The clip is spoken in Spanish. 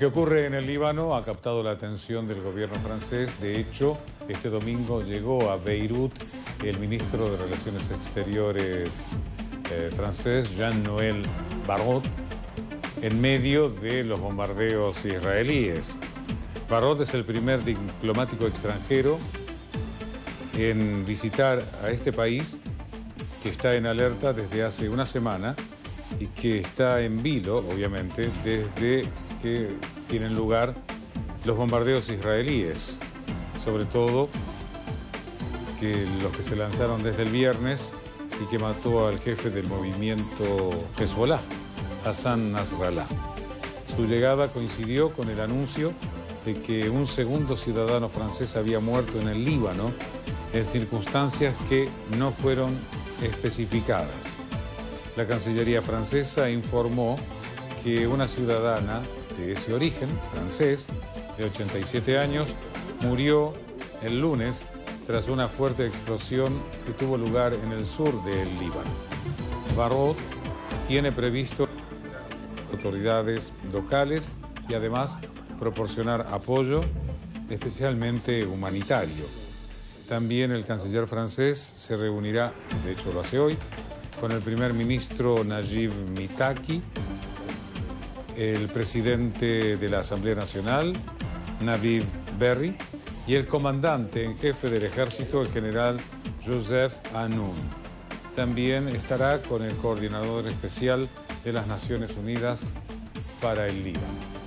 Lo que ocurre en el Líbano ha captado la atención del gobierno francés. De hecho, este domingo llegó a Beirut el ministro de Relaciones Exteriores francés, Jean-Noël Barrot, en medio de los bombardeos israelíes. Barrot es el primer diplomático extranjero en visitar a este país, que está en alerta desde hace una semana y que está en vilo, obviamente, desde que tienen lugar los bombardeos israelíes, sobre todo que los que se lanzaron desde el viernes y que mató al jefe del movimiento Hezbollah, Hassan Nasrallah. Su llegada coincidió con el anuncio de que un segundo ciudadano francés había muerto en el Líbano en circunstancias que no fueron especificadas. La Cancillería francesa informó que una ciudadana de ese origen, francés, de 87 años, murió el lunes tras una fuerte explosión que tuvo lugar en el sur del Líbano. Barrot tiene previsto autoridades locales y además proporcionar apoyo, especialmente humanitario. También el canciller francés se reunirá, de hecho lo hace hoy, con el primer ministro Najib Mitaki, el presidente de la Asamblea Nacional, Nabib Berri, y el comandante en jefe del ejército, el general Joseph Anun. También estará con el coordinador especial de las Naciones Unidas para el Líbano.